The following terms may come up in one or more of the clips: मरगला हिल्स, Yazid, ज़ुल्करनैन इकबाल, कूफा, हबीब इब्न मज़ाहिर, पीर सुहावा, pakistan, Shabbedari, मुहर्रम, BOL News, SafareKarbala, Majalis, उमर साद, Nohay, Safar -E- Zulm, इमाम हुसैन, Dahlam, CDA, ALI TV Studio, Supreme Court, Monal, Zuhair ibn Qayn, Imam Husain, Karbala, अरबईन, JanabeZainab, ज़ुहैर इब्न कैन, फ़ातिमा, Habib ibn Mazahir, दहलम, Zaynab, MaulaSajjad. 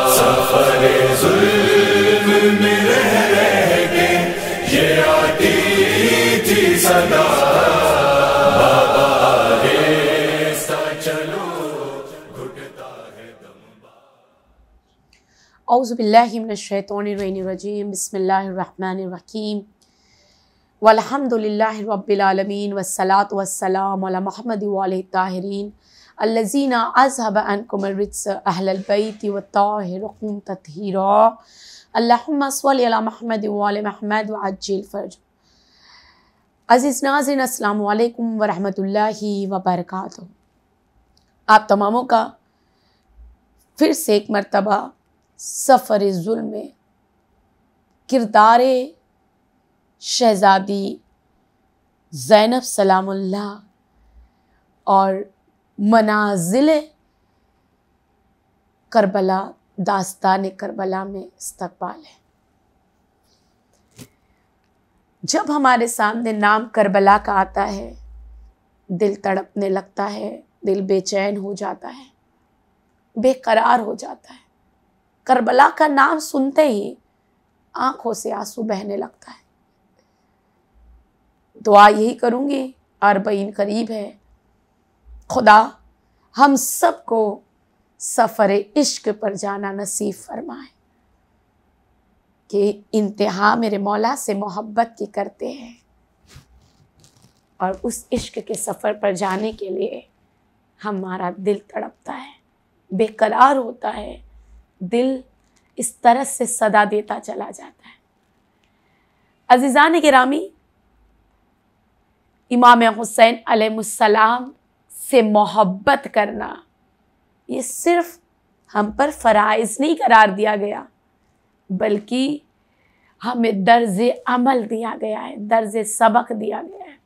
सफ़र-ए-ज़ुल्म में रह के ये आती थी सदा, बाबा ऐसा चलो घुटता है दम। औज़ु बिल्लाहि मिनश्शैतानिर्रजीम, बिस्मिल्लाहिर्रहमानिर्रहीम, वल्हम्दुलिल्लाहि रब्बिल आलमीन, वस्सलातु वस्सलामु अला मुहम्मद व आलिहि ताहिरीन अल्लज़ीना अज़हब अन्कुम रिज्स अहलल बैति वत्ताहिरुकुम तत्हीरा। अल्लाहुम्मा सल्लि अला मुहम्मद व आलि मुहम्मद व अज्जिल फर्ज। अज़ीज़ नाज़रीन, अस्सलामु अलैकुम व रहमतुल्लाहि व बरकातुहू। आप तमामों का फिर से एक मरतबा सफ़र ज़ुल्म में किरदार शहज़ादी ज़ैनब सलामुल्लाह और मनाजिले करबला, दास्तान करबला में इस्तकबाल है। जब हमारे सामने नाम करबला का आता है, दिल तड़पने लगता है, दिल बेचैन हो जाता है, बेकरार हो जाता है। करबला का नाम सुनते ही आंखों से आंसू बहने लगता है। दुआ यही करूँगी, अरबईन करीब है, खुदा हम सब को सफ़रे इश्क पर जाना नसीब फरमाए कि इंतहा मेरे मौला से मोहब्बत की करते हैं और उस इश्क के सफ़र पर जाने के लिए हमारा दिल तड़पता है, बेकरार होता है, दिल इस तरह से सदा देता चला जाता है। अज़ीज़ान गिरामी, इमाम हुसैन अलैहिस्सलाम से मोहब्बत करना ये सिर्फ हम पर फ़राइज़ नहीं करार दिया गया, बल्कि हमें दर्ज अमल दिया गया है, दर्ज सबक दिया गया है।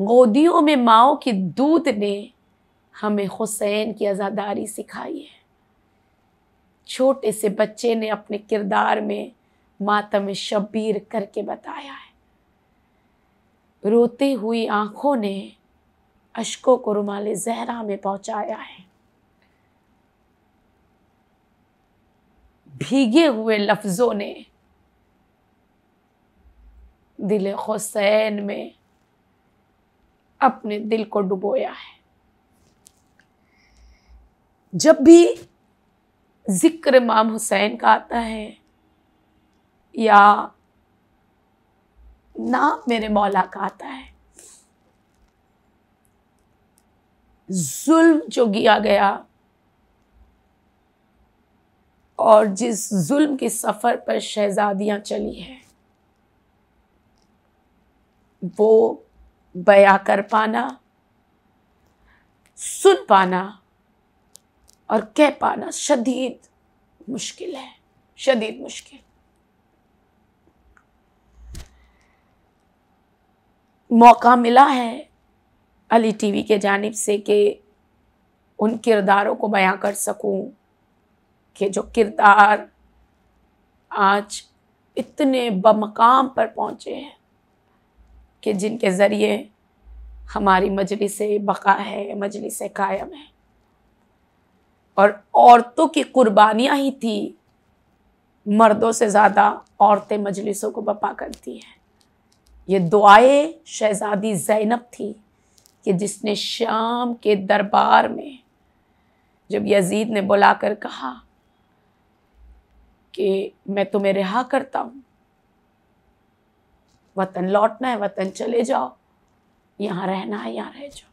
गोदियों में माओ के दूध ने हमें हुसैन की आज़ादारी सिखाई है। छोटे से बच्चे ने अपने किरदार में मातम शब्बीर करके बताया है। रोती हुई आँखों ने अश्कों को रुमाले ज़हरा में पहुंचाया है। भीगे हुए लफ्ज़ों ने दिल हुसैन में अपने दिल को डुबोया है। जब भी जिक्र इमाम हुसैन का आता है या नाम मेरे मौला का आता है, जुल्म जो किया गया और जिस जुल्म के सफ़र पर शहज़ादियाँ चली हैं, वो बयां कर पाना, सुन पाना और कह पाना शदीद मुश्किल है, शदीद मुश्किल। मौका मिला है अली टीवी के जानिब से कि उन किरदारों को बयां कर सकूं कि जो किरदार आज इतने बमकाम पर पहुँचे हैं कि जिनके ज़रिए हमारी मजलिस बका है, मजलिस कायम है। और औरतों की कुर्बानियाँ ही थी, मर्दों से ज़्यादा औरतें मजलिसों को बपा करती हैं। ये दुआएं शहज़ादी ज़ैनब थी कि जिसने शाम के दरबार में जब यजीद ने बुलाकर कहा कि मैं तुम्हें रिहा करता हूँ, वतन लौटना है, वतन चले जाओ, यहाँ रहना है, यहाँ रह जाओ।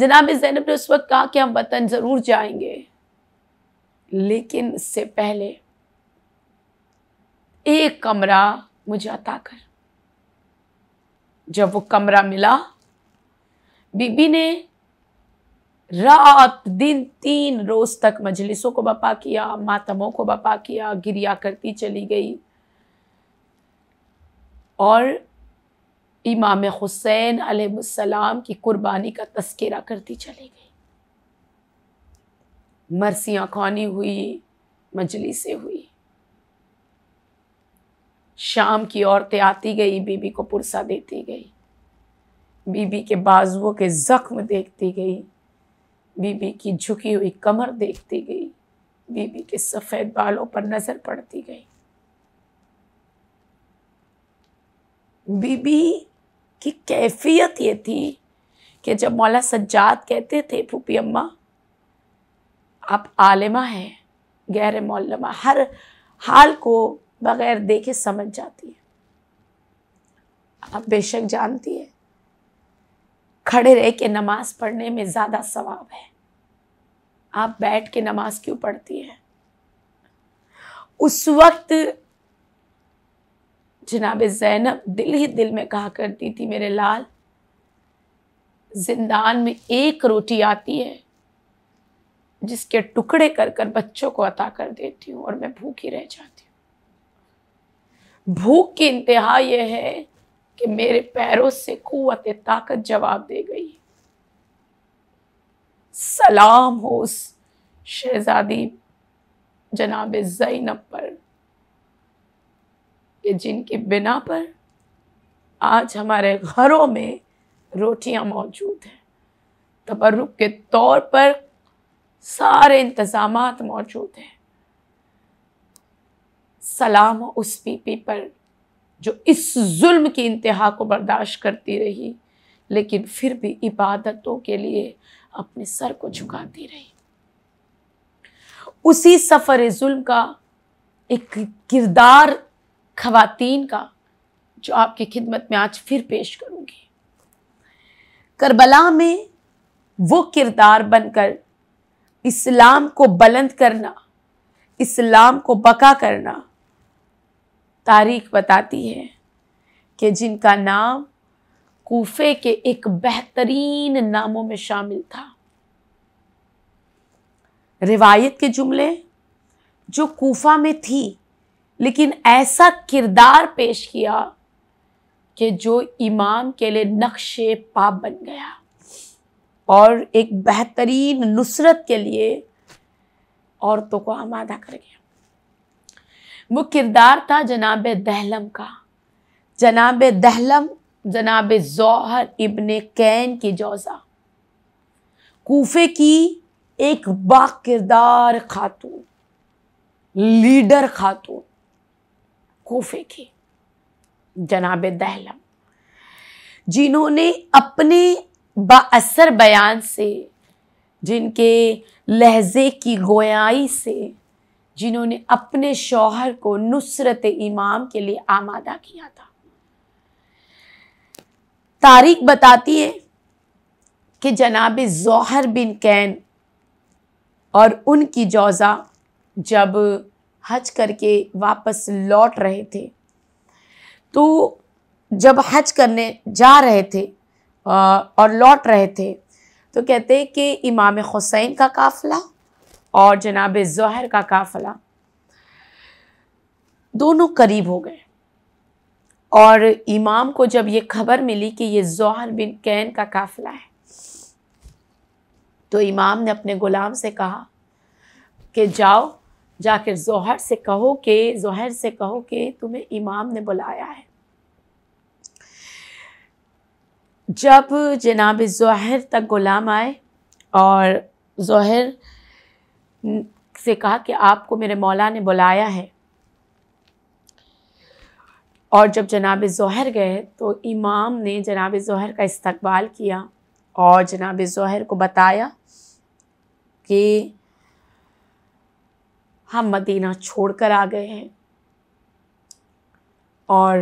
जनाब ज़ैनब ने उस वक्त कहा कि हम वतन ज़रूर जाएंगे, लेकिन इससे पहले एक कमरा मुझे अता कर। जब वो कमरा मिला, बीबी ने रात दिन 3 रोज़ तक मजलिसों को बपा किया, मातमों को बपा किया, गिरिया करती चली गई। और इमाम हुसैन अलैहिस्सलाम की कुर्बानी का तस्करा करती चली गई। मरसियाँ खानी हुई, मजलिसें हुई, शाम की औरतें आती गई, बीबी को पुरसा देती गई, बीबी के बाजुओं के ज़ख्म देखती गई, बीबी की झुकी हुई कमर देखती गई, बीबी के सफ़ेद बालों पर नज़र पड़ती गई। बीबी की कैफियत ये थी कि जब मौला सज्जाद कहते थे फूफी अम्मा आप आलिमा हैं, गैर मौलमा, हर हाल को बग़ैर देखे समझ जाती है। आप बेशक जानती है खड़े रह के नमाज पढ़ने में ज़्यादा सवाब है, आप बैठ के नमाज क्यों पढ़ती है? उस वक्त जनाब ज़ैनब दिल ही दिल में कहा करती थी, मेरे लाल जिंदान में एक रोटी आती है जिसके टुकड़े कर कर बच्चों को अता कर देती हूँ और मैं भूखी रह जाती हूँ। भूख की इंतहा यह है कि मेरे पैरों से कुव्वत ताकत जवाब दे गई। सलाम हो उस शहजादी जनाब ज़ैनब पर कि जिनकी बिना पर आज हमारे घरों में रोटियां मौजूद हैं, तबर्रुक के तौर पर सारे इंतज़ामात मौजूद हैं। सलाम उस बीबी पर जो इस जुल्म की इंतहा को बर्दाश्त करती रही लेकिन फिर भी इबादतों के लिए अपने सर को झुकाती रही। उसी सफ़र-ए-ज़ुल्म का एक किरदार ख़वातीन का जो आपकी खिदमत में आज फिर पेश करूँगी। करबला में वो किरदार बनकर इस्लाम को बुलंद करना, इस्लाम को बका करना, तारीख बताती है कि जिनका नाम कूफे के एक बेहतरीन नामों में शामिल था। रिवायत के जुमले जो कूफा में थी लेकिन ऐसा किरदार पेश किया कि जो इमाम के लिए नक्शे पाप बन गया और एक बेहतरीन नुसरत के लिए औरतों को आमादा कर गया। वो किरदार था जनाब दहलम का। जनाब दहलम जनाब ज़ुहैर इब्न कैन की जौज़ा, कूफे की एक बाकिरदार खातून, लीडर खातून कूफे की जनाब दहलम, जिन्होंने अपने बाअसर बयान से, जिनके लहजे की गोयाई से, जिन्होंने अपने शौहर को नुसरत इमाम के लिए आमादा किया था। तारीख बताती है कि जनाब ज़ुहैर बिन कैन और उनकी जौज़ा जब हज करके वापस लौट रहे थे, तो जब हज करने जा रहे थे और लौट रहे थे तो कहते हैं कि इमाम हुसैन का काफ़िला और जनाब ज़ुहैर का काफ़िला दोनों करीब हो गए और इमाम को जब ये खबर मिली कि ये ज़ुहैर बिन कैन का काफ़िला है तो इमाम ने अपने ग़ुलाम से कहा कि जाओ जाकर ज़ुहैर से कहो कि तुम्हें इमाम ने बुलाया है। जब जनाब ज़ुहैर तक ग़ुलाम आए और ज़ुहैर से कहा कि आपको मेरे मौला ने बुलाया है, और जब जनाब ज़ुहैर गए तो इमाम ने जनाब ज़ुहैर का इस्तकबाल किया और जनाब ज़ुहैर को बताया कि हम मदीना छोड़कर आ गए हैं और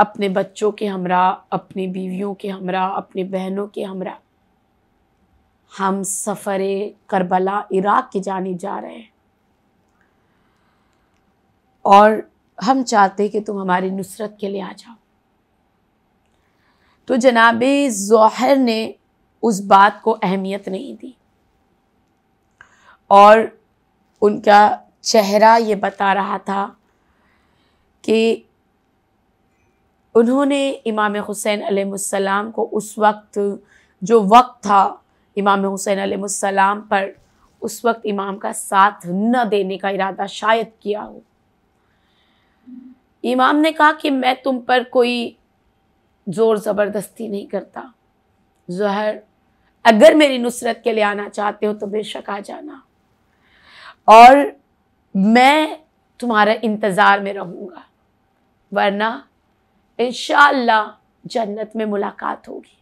अपने बच्चों के हमरा, अपनी बीवियों के हमरा, अपनी बहनों के हमरा हम सफ़रे करबला इराक़ की जानिब जा रहे हैं और हम चाहते हैं कि तुम हमारी नुसरत के लिए आ जाओ। तो जनाब ज़ुहैर ने उस बात को अहमियत नहीं दी और उनका चेहरा ये बता रहा था कि उन्होंने इमाम हुसैन अलैहिस्सलाम को उस वक्त जो वक्त था इमाम हुसैन अलैहिस्सलाम पर, उस वक्त इमाम का साथ न देने का इरादा शायद किया हो। इमाम ने कहा कि मैं तुम पर कोई ज़ोर ज़बरदस्ती नहीं करता। ज़ुहैर अगर मेरी नुसरत के लिए आना चाहते हो तो बेशक आ जाना और मैं तुम्हारा इंतज़ार में रहूँगा, वरना इंशाअल्लाह जन्नत में मुलाकात होगी।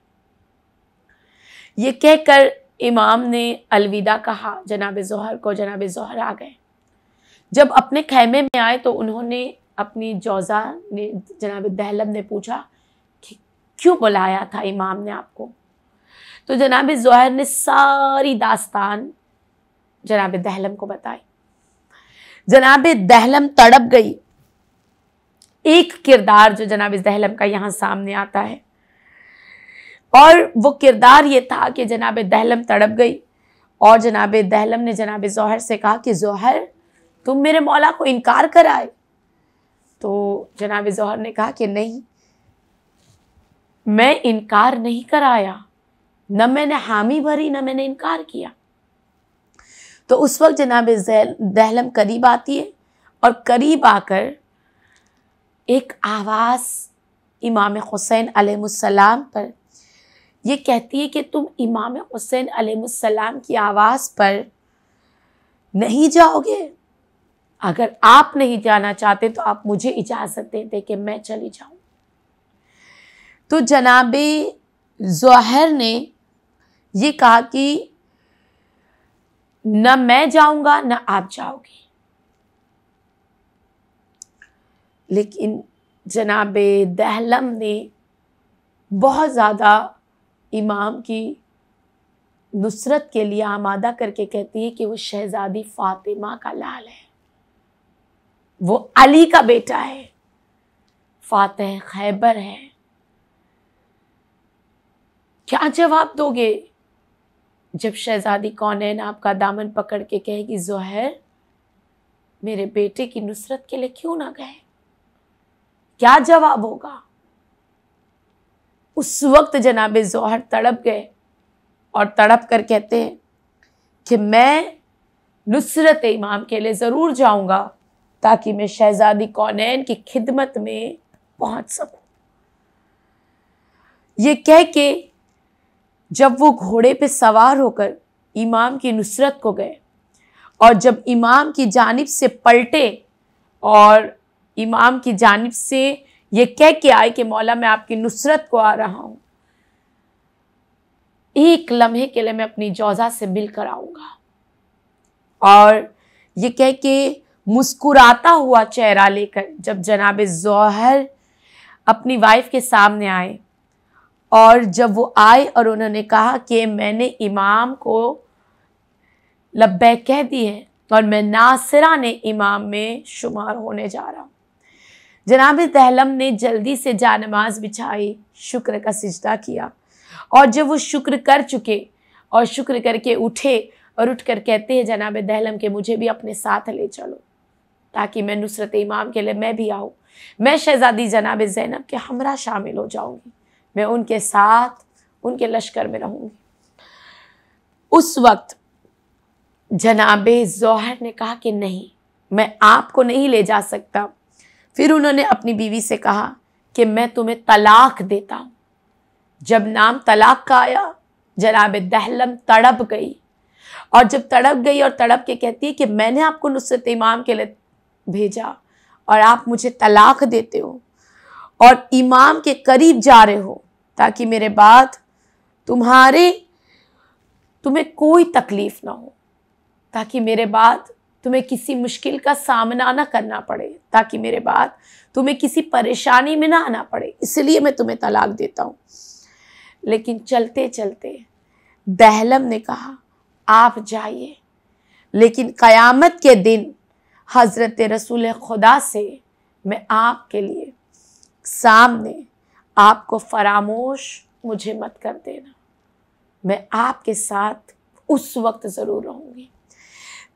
ये कहकर इमाम ने अलविदा कहा जनाब ज़ुहैर को। जनाब ज़ुहैर आ गए। जब अपने खैमे में आए तो उन्होंने अपनी जौज़ा ने जनाब दहलम ने पूछा कि क्यों बुलाया था इमाम ने आपको। तो जनाब ज़ुहैर ने सारी दास्तान जनाब दहलम को बताई। जनाब दहलम तड़प गई। एक किरदार जो जनाब दहलम का यहाँ सामने आता है और वो किरदार ये था कि जनाब दहलम तड़प गई और जनाब दहलम ने जनाब ज़ुहैर से कहा कि ज़ुहैर तुम मेरे मौला को इनकार कर आए। तो जनाब ज़ुहैर ने कहा कि नहीं, मैं इनकार नहीं कराया, न मैंने हामी भरी न मैंने इनकार किया। तो उस वक्त जनाब दहलम करीब आती है और करीब आकर एक आवाज़ इमाम हुसैन अलैहिस्सलाम पर यह कहती है कि तुम इमाम हुसैन अलैहिस्सलाम की आवाज़ पर नहीं जाओगे, अगर आप नहीं जाना चाहते तो आप मुझे इजाज़त दे दें कि मैं चली जाऊं। तो जनाब ज़ुहैर ने ये कहा कि न मैं जाऊंगा न आप जाओगे। लेकिन जनाब दहलम ने बहुत ज़्यादा इमाम की नुसरत के लिए आमादा करके कहती है कि वो शहज़ादी फ़ातिमा का लाल है, वो अली का बेटा है, फ़ातह खैबर है। क्या जवाब दोगे जब शहज़ादी कौनैन आपका दामन पकड़ के कहेगी ज़ुहैर मेरे बेटे की नुसरत के लिए क्यों ना गए? क्या जवाब होगा? उस वक्त जनाब ज़ुहैर तड़प गए और तड़प कर कहते हैं कि मैं नुसरत इमाम के लिए ज़रूर जाऊंगा ताकि मैं शहज़ादी कौनैन की खिदमत में पहुंच सकूं। ये कह के जब वो घोड़े पे सवार होकर इमाम की नुसरत को गए और जब इमाम की जानिब से पलटे और इमाम की जानिब से ये कह के आए कि मौला मैं आपकी नुसरत को आ रहा हूँ, एक लम्हे के लिए मैं अपनी जौज़ा से मिल कर आऊँगा। और ये कह के मुस्कुराता हुआ चेहरा लेकर जब जनाब ज़ुहैर अपनी वाइफ के सामने आए और जब वो आए और उन्होंने कहा कि मैंने इमाम को लब्बैक कह दी है और मैं नासिरा ने इमाम में शुमार होने जा रहा हूँ। जनाब दहलम ने जल्दी से जानमाज़ बिछाई, शुक्र का सिजदा किया और जब वो शुक्र कर चुके और शुक्र करके उठे और उठकर कहते हैं जनाब दहलम के मुझे भी अपने साथ ले चलो ताकि मैं नुसरत इमाम के लिए मैं भी आऊँ, मैं शहज़ादी जनाब ज़ैनब के हमरा शामिल हो जाऊँगी, मैं उनके साथ उनके लश्कर में रहूँगी। उस वक्त जनाब ज़ुहैर ने कहा कि नहीं, मैं आपको नहीं ले जा सकता। फिर उन्होंने अपनी बीवी से कहा कि मैं तुम्हें तलाक देता हूँ। जब नाम तलाक का आया जनाब दहलम तड़प गई और जब तड़प गई और तड़प के कहती है कि मैंने आपको नुसरत इमाम के लिए भेजा और आप मुझे तलाक देते हो और इमाम के करीब जा रहे हो ताकि मेरे बाद तुम्हें कोई तकलीफ़ ना हो, ताकि मेरे बाद तुम्हें किसी मुश्किल का सामना ना करना पड़े, ताकि मेरे बाद तुम्हें किसी परेशानी में ना आना पड़े, इसलिए मैं तुम्हें तलाक देता हूँ। लेकिन चलते चलते दहलम ने कहा आप जाइए, लेकिन क़यामत के दिन हज़रत रसूल खुदा से मैं आपके लिए सामने आपको फरामोश मुझे मत कर देना, मैं आपके साथ उस वक्त ज़रूर रहूँगी।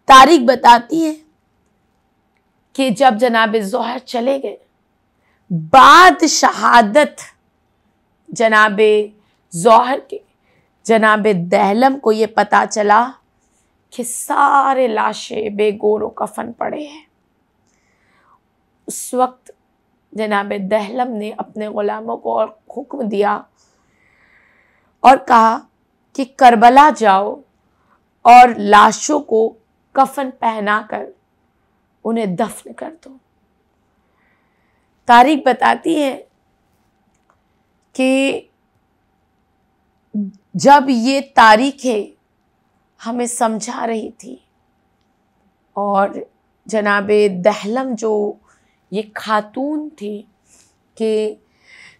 तारीख बताती है कि जब जनाब ज़ुहैर चले गए बाद शहादत जनाब ज़ुहैर के जनाब दहलम को ये पता चला कि सारे लाशें बेगोरो कफन पड़े हैं। उस वक्त जनाब दहलम ने अपने ग़ुलामों को और हुक्म दिया और कहा कि करबला जाओ और लाशों को कफन पहनाकर उन्हें दफन कर दो। तारीख बताती है कि जब ये तारीखें हमें समझा रही थी और जनाबे दहलम जो ये खातून थी कि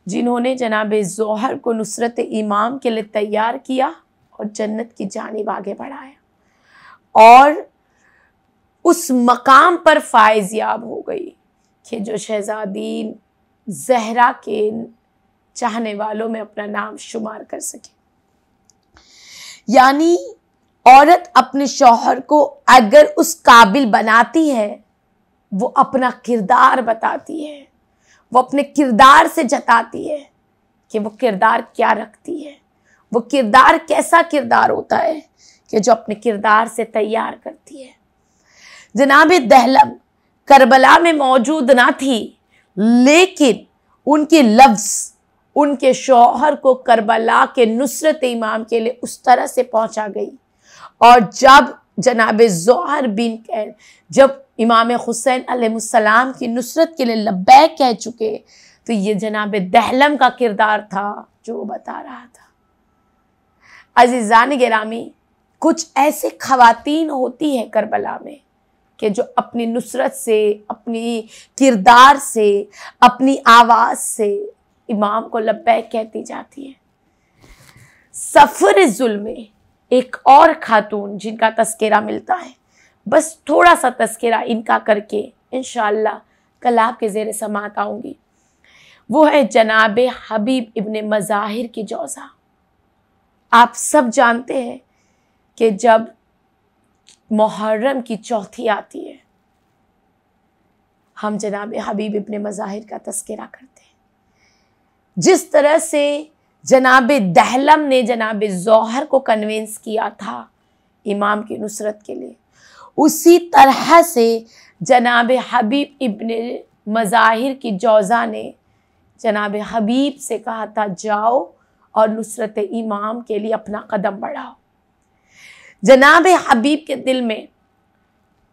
जिन्होंने जनाबे ज़ोहर को नुसरत इमाम के लिए तैयार किया और जन्नत की जानिब आगे बढ़ाया और उस मकाम पर फायज़ याब हो गई कि जो शहज़ादी ज़हरा के चाहने वालों में अपना नाम शुमार कर सके। यानी औरत अपने शौहर को अगर उस काबिल बनाती है, वो अपना किरदार बताती है, वो अपने किरदार से जताती है कि वो किरदार क्या रखती है, वो किरदार कैसा किरदार होता है कि जो अपने किरदार से तैयार करती है। जनाब दहलम करबला में मौजूद ना थी, लेकिन उनके लफ्ज़ उनके शौहर को करबला के नुसरत इमाम के लिए उस तरह से पहुंचा गई। और जब जनाब ज़ुहैर बिन कैन जब इमाम हुसैन अलैहिस्सलाम की नुसरत के लिए लब्बैक कह चुके, तो ये जनाब दहलम का किरदार था जो वो बता रहा था। अज़ीज़ान गिरामी, कुछ ऐसे ख़वातीन होती है करबला में कि जो अपनी नुसरत से, अपनी किरदार से, अपनी आवाज़ से इमाम को लब्बैक कहती जाती है। सफ़र ज़ुल्म में एक और खातून जिनका तस्करा मिलता है, बस थोड़ा सा तस्करा इनका करके इंशाअल्लाह कल आपके ज़ेर समात आऊँगी, वो है जनाब हबीब इब्न मज़ाहिर की जौज़ा। आप सब जानते हैं कि जब मुहर्रम की चौथी आती है, हम जनाब हबीब इब्न मज़ाहिर का तस्करा करते हैं। जिस तरह से जनाब दहलम ने जनाब ज़ोहर को कन्वेंस किया था इमाम की नुसरत के लिए, उसी तरह से जनाब हबीब इब्ने मज़ाहिर की जौज़ा ने जनाब हबीब से कहा था, जाओ और नुसरत इमाम के लिए अपना कदम बढ़ाओ। जनाब हबीब के दिल में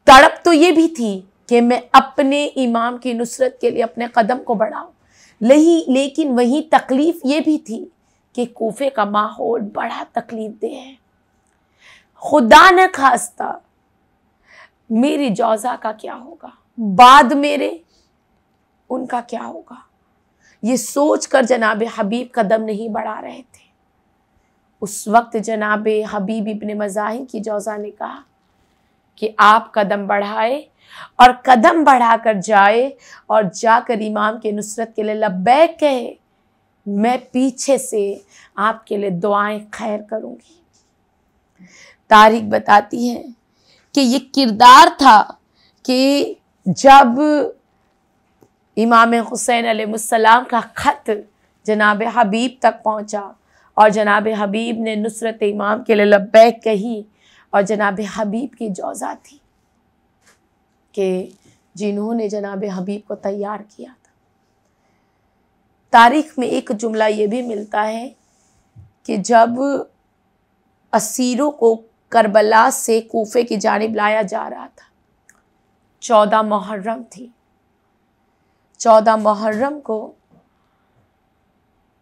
तड़प तो ये भी थी कि मैं अपने इमाम की नुसरत के लिए अपने कदम को बढ़ाऊँ, लेकिन वही तकलीफ़ ये भी थी कि कोफे का माहौल बड़ा तकलीफ दे है। खुदा न खास्ता मेरी जौज़ा का क्या होगा, बाद मेरे उनका क्या होगा, ये सोच कर जनाब हबीब कदम नहीं बढ़ा रहे थे। उस वक्त जनाब हबीब इब्ने मज़ाहिर की जौज़ा ने कहा कि आप कदम बढ़ाए और कदम बढ़ाकर जाए और जाकर इमाम के नुसरत के लिए लब्बैक कहे, मैं पीछे से आपके लिए दुआएं खैर करूँगी। तारीख बताती है कि ये किरदार था कि जब इमाम हुसैन अलैहिस्सलाम का ख़त जनाब हबीब तक पहुँचा और जनाब हबीब ने नुसरत इमाम के लिए लब्बैक कही और जनाब हबीब की जौज़ा थी के जिन्होंने जनाब हबीब को तैयार किया था। तारीख में एक जुमला ये भी मिलता है कि जब असीरों को करबला से कूफे की जानिब लाया जा रहा था, 14 मुहर्रम थी। 14 मुहर्रम को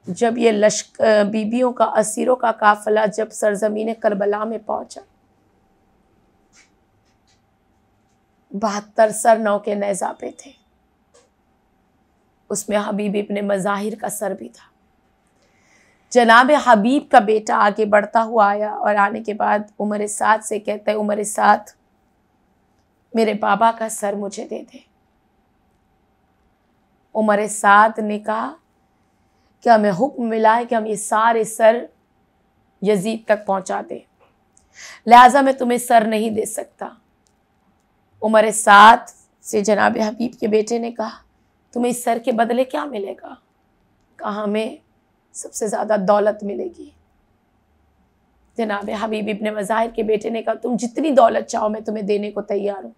जब ये लश्कर बीबियों का असीरों का काफिला जब सरजमीन करबला में पहुंचा, 72 सरनौ के नैज़ा पे थे, उसमें हबीब इब्ने मज़ाहिर का सर भी था। जनाब हबीब का बेटा आगे बढ़ता हुआ आया और आने के बाद उमर साद से कहता है, उमर साद मेरे बाबा का सर मुझे दे दे। उमर साद ने कहा कि हमें हुक्म मिला है कि हम ये सारे सर यजीद तक पहुंचा दें, लिहाजा मैं तुम्हें सर नहीं दे सकता। उमर साद से जनाब हबीब के बेटे ने कहा, तुम्हें इस सर के बदले क्या मिलेगा? कहा, हमें सबसे ज़्यादा दौलत मिलेगी। जनाब हबीब इब्ने मज़ाहिर के बेटे ने कहा, तुम जितनी दौलत चाहो मैं तुम्हें देने को तैयार हूँ,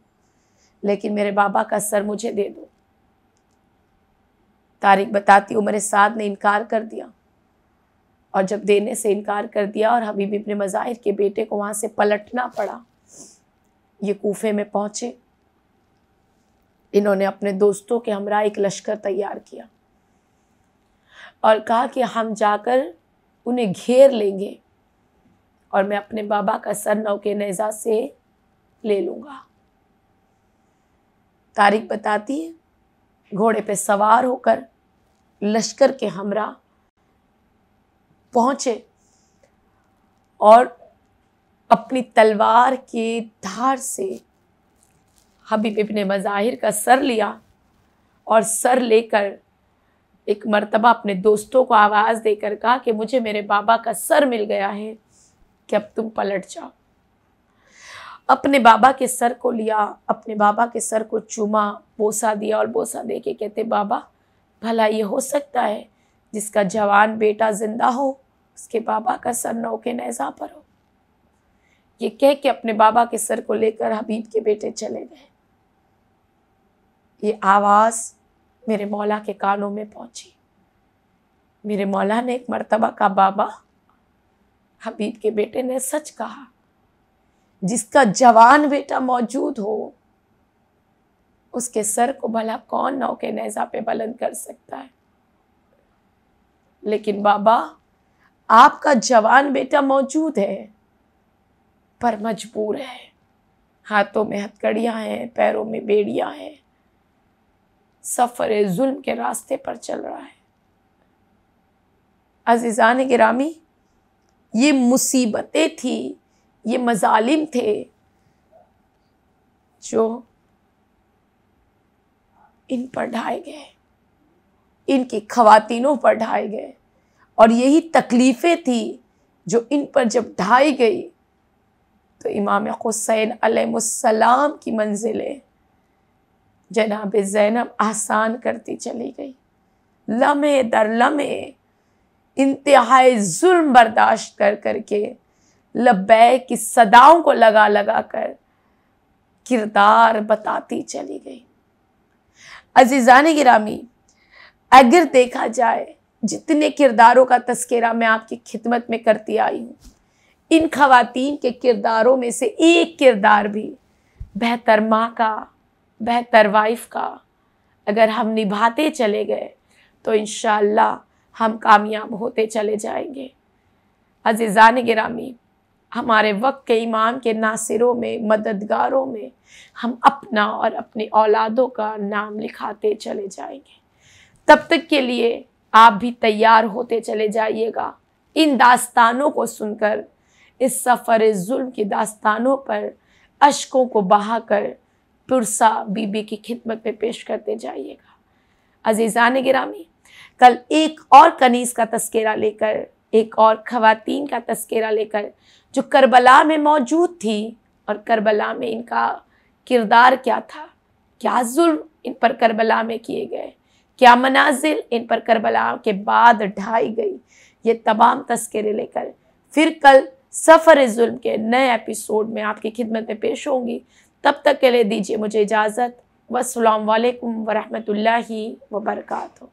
लेकिन मेरे बाबा का सर मुझे दे दो। तारीख बताती उमर साद ने इनकार कर दिया और जब देने से इनकार कर दिया और हबीब इब्न मज़ाहिर के बेटे को वहाँ से पलटना पड़ा, ये कूफे में पहुँचे। इन्होंने अपने दोस्तों के हमरा एक लश्कर तैयार किया और कहा कि हम जाकर उन्हें घेर लेंगे और मैं अपने बाबा का सर नौ के नेज़ा से ले लूँगा। तारीख बताती है, घोड़े पे सवार होकर लश्कर के हमरा पहुँचे और अपनी तलवार की धार से हबीब इब्न मज़ाहिर का सर लिया और सर लेकर एक मर्तबा अपने दोस्तों को आवाज़ देकर कहा कि मुझे मेरे बाबा का सर मिल गया है कि अब तुम पलट जाओ। अपने बाबा के सर को लिया, अपने बाबा के सर को चूमा, बोसा दिया और बोसा दे के कहते बाबा भला ये हो सकता है जिसका जवान बेटा जिंदा हो उसके बाबा का सर नौ के नेज़ा पर हो। ये कह के अपने बाबा के सर को लेकर हबीब के बेटे चले गए। ये आवाज़ मेरे मौला के कानों में पहुंची। मेरे मौला ने एक मर्तबा का बाबा हबीब के बेटे ने सच कहा, जिसका जवान बेटा मौजूद हो उसके सर को भला कौन नौ के नेज़ा पे बुलंद कर सकता है। लेकिन बाबा आपका जवान बेटा मौजूद है पर मजबूर है, हाथों में हथकड़ियाँ हैं, पैरों में बेड़ियाँ हैं, सफ़र जुल्म के रास्ते पर चल रहा है। अज़ीज़ान गिरामी, ये मुसीबतें थी, ये मज़ालिम थे जो इन पर ढाए गए, इनकी ख़वातीनों पर ढाए गए और यही तकलीफ़ें थी जो इन पर जब ढाई गई तो इमाम हुसैन अलैहिस्सलाम की मंजिलें जनाब ज़ैनब आसान करती चली गई। लम्हे दर लम्हे इंतहाए जुल्म बर्दाश्त कर करके, लब्बैक की सदाओं को लगा लगा कर किरदार बताती चली गई। अज़ीज़ान गिरामी, अगर देखा जाए जितने किरदारों का तस्करा मैं आपकी खिदमत में करती आई हूँ, इन ख़वातीन के किरदारों में से एक किरदार भी, बेहतर माँ का, बेहतर वाइफ का, अगर हम निभाते चले गए तो इंशाअल्लाह हम कामयाब होते चले जाएंगे। अज़ीज़ान गिरामी, हमारे वक्त के इमाम के नासिरों में, मददगारों में हम अपना और अपनी औलादों का नाम लिखाते चले जाएंगे। तब तक के लिए आप भी तैयार होते चले जाइएगा। इन दास्तानों को सुनकर, इस सफ़र जुल्म की दास्तानों पर अश्कों को बहाकर पुरसा बीबी की खिदमत में पेश करते जाइएगा। अज़ीज़ान गिरामी, कल एक और कनीज़ का तस्करा लेकर, एक और ख़वातीन का तस्करा लेकर जो करबला में मौजूद थी और करबला में इनका किरदार क्या था, क्या जुल्म इन पर करबला में किए गए, क्या मनाजिल इन पर करबला के बाद ढाई गई, ये तमाम तस्करे लेकर फिर कल सफ़र जुल्म के नए एपिसोड में आपकी खिदमत में पेश होंगी। तब तक के लिए दीजिए मुझे इजाज़त। वस्सलाम वालेकुम वरहमतुल्लाहि वबरकातुहू।